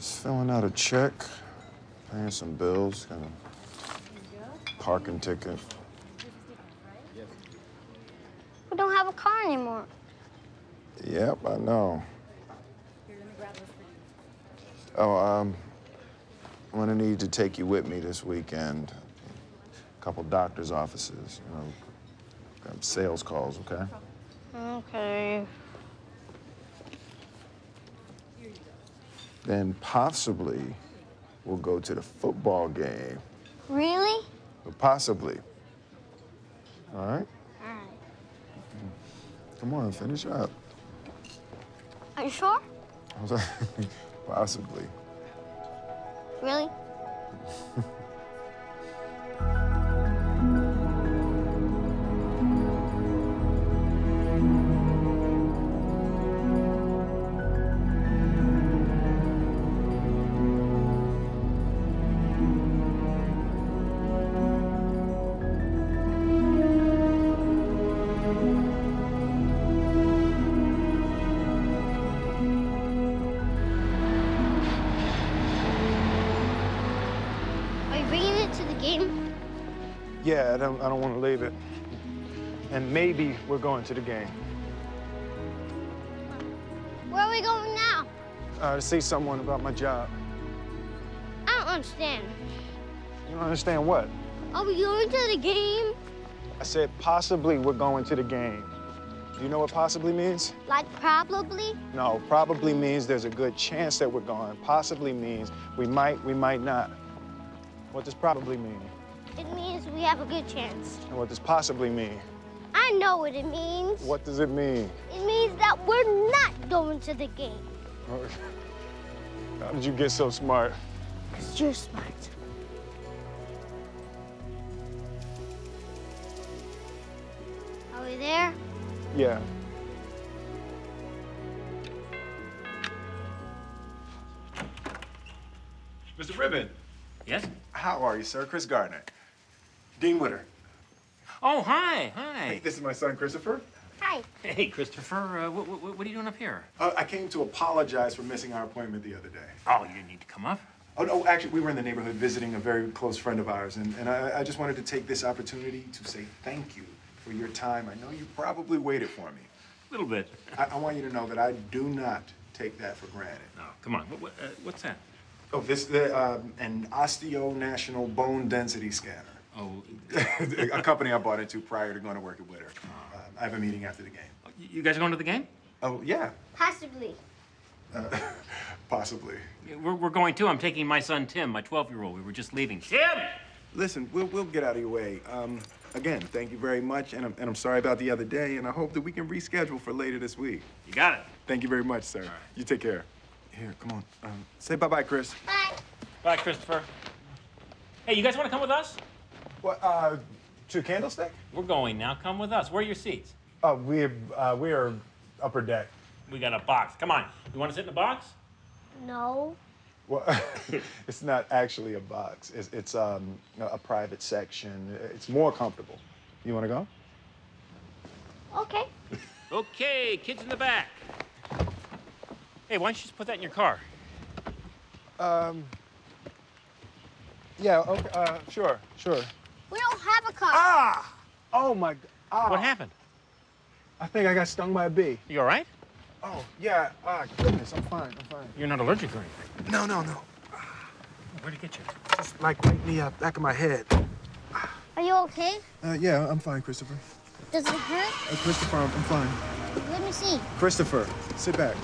Just filling out a check, paying some bills, got a parking ticket. We don't have a car anymore. Yep, I know. Oh, I'm gonna need to take you with me this weekend. A couple doctor's offices, you know, got sales calls, okay? Okay. Then possibly we'll go to the football game. Really? But possibly. All right? All right. Come on, finish up. Are you sure? Possibly. Really? Yeah, I don't want to leave it. And maybe we're going to the game. Where are we going now? To see someone about my job. I don't understand. You don't understand what? Are we going to the game? I said possibly we're going to the game. Do you know what possibly means? Like probably? No, probably means there's a good chance that we're going. Possibly means we might not. What does probably mean? It means we have a good chance. And what does possibly mean? I know what it means. What does it mean? It means that we're not going to the game. How did you get so smart? Because you're smart. Are we there? Yeah. Mr. Ribbon. Yes? How are you, sir? Chris Gardner. Dean Witter. Oh, hi, hi. Hey, this is my son, Christopher. Hi. Hey, Christopher, what are you doing up here? I came to apologize for missing our appointment the other day. Oh, you didn't need to come up? Oh, no, actually, we were in the neighborhood visiting a very close friend of ours, and I just wanted to take this opportunity to say thank you for your time. I know you probably waited for me. A little bit. I want you to know that I do not take that for granted. No, come on, what's that? Oh, an osteonational bone density scanner. Oh. A company I bought into prior to going to work at Witter. Oh. I have a meeting after the game. You guys are going to the game? Oh, yeah. Possibly. Possibly. Yeah, we're going too. I'm taking my son, Tim, my 12-year-old. We were just leaving. Tim! Listen, we'll get out of your way. Again, thank you very much, and I'm sorry about the other day, and I hope that we can reschedule for later this week. You got it. Thank you very much, sir. All right. You take care. Here, come on. Say bye-bye, Chris. Bye. Bye, Christopher. Hey, you guys want to come with us? What, to Candlestick? We're going now. Come with us. Where are your seats? We are upper deck. We got a box. Come on. You want to sit in the box? No. Well, it's not actually a box. It's a private section. It's more comfortable. You want to go? Okay. Okay, kids in the back. Hey, why don't you just put that in your car? Yeah, okay, sure. We don't have a car. Ah! Oh, my God. Ah. What happened? I think I got stung by a bee. You all right? Oh, yeah. Ah, goodness, I'm fine. You're not allergic or anything? No. Where'd it get you? Just, like, right in the back of my head. Are you okay? Yeah, I'm fine, Christopher. Does it hurt? Christopher, I'm fine. Let me see. Christopher, sit back.